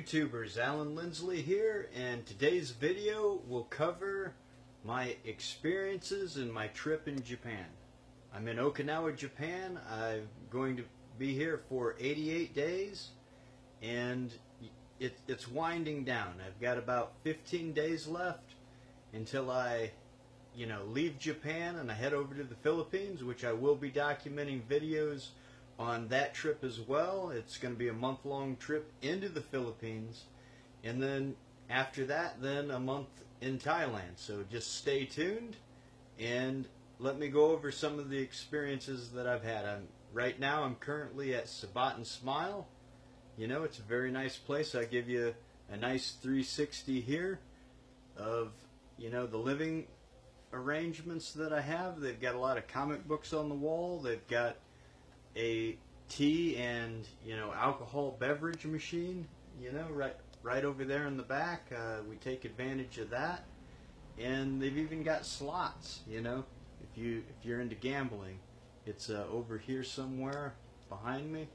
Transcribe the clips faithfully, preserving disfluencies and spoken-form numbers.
YouTubers, Alan Lindsley here, and today's video will cover my experiences and my trip in Japan. I'm in Okinawa, Japan. I'm going to be here for eighty-eight days, and it, it's winding down. I've got about fifteen days left until I, you know, leave Japan and I head over to the Philippines, which I will be documenting videos on that trip as well. It's going to be a month-long trip into the Philippines, and then after that, then a month in Thailand. So just stay tuned and let me go over some of the experiences that I've had. I'm, right now I'm currently at Sabaten Smile. You know, it's a very nice place. I give you a nice three sixty here of, you know, the living arrangements that I have. They've got a lot of comic books on the wall. They've got a tea and, you know, alcohol beverage machine, you know, right right over there in the back. Uh, we take advantage of that, and they've even got slots, you know, if you if you're into gambling. It's uh, over here somewhere behind me.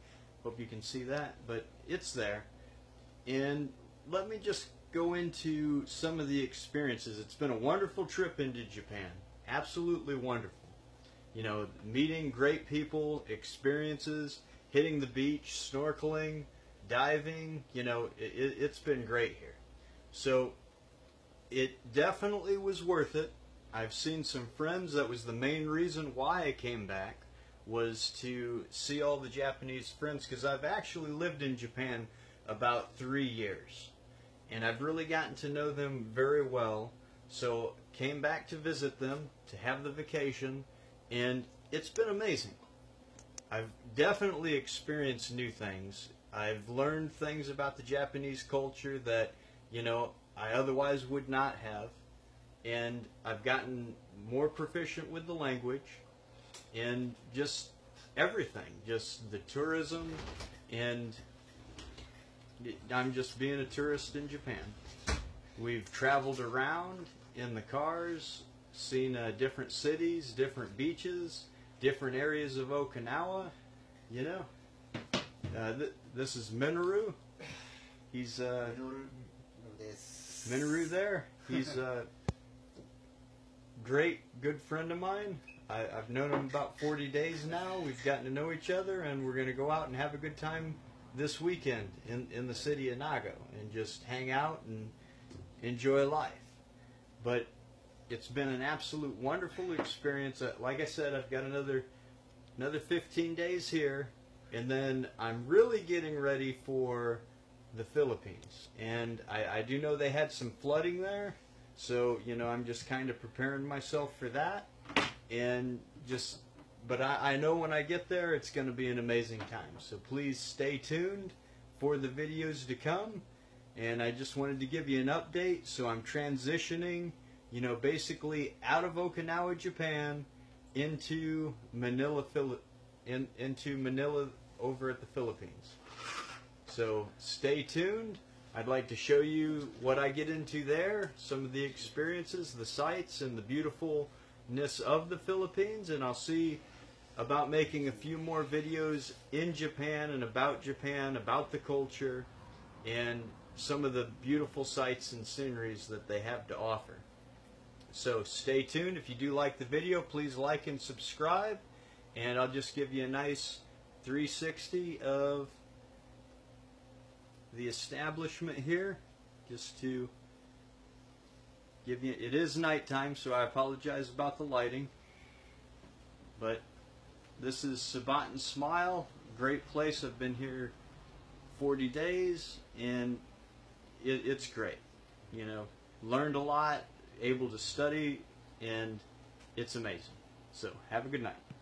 Hope you can see that, but it's there. And let me just go into some of the experiences. It's been a wonderful trip into Japan, absolutely wonderful. You know, meeting great people, experiences, hitting the beach, snorkeling, diving, you know, it, it's been great here. So it definitely was worth it. I've seen some friends. That was the main reason why I came back, was to see all the Japanese friends, because I've actually lived in Japan about three years. And I've really gotten to know them very well. So came back to visit them, to have the vacation. And it's been amazing. I've definitely experienced new things. I've learned things about the Japanese culture that, you know, I otherwise would not have. And I've gotten more proficient with the language and just everything. Just the tourism, and I'm just being a tourist in Japan. We've traveled around in the cars, seen uh, different cities, different beaches, different areas of Okinawa, you know. Uh, th this is Minoru. He's uh, Minoru there. He's a great, good friend of mine. I, I've known him about forty days now. We've gotten to know each other, and we're going to go out and have a good time this weekend in, in the city of Nago and just hang out and enjoy life. But it's been an absolute wonderful experience. Like I said, I've got another another fifteen days here, and then I'm really getting ready for the Philippines. And I, I do know they had some flooding there, so, you know, I'm just kind of preparing myself for that. And just, but I, I know when I get there, it's going to be an amazing time. So please stay tuned for the videos to come. And I just wanted to give you an update. So I'm transitioning, you know, basically out of Okinawa, Japan, into Manila, Phili in, into Manila over at the Philippines. So stay tuned. I'd like to show you what I get into there, some of the experiences, the sights, and the beautifulness of the Philippines. And I'll see about making a few more videos in Japan and about Japan, about the culture, and some of the beautiful sights and sceneries that they have to offer. So stay tuned. If you do like the video, please like and subscribe. And I'll just give you a nice three sixty of the establishment here, just to give you. It is nighttime, so I apologize about the lighting. But this is Sabaten Smile. Great place. I've been here forty days, and it, it's great. You know, learned a lot, able to study, and it's amazing. So have a good night.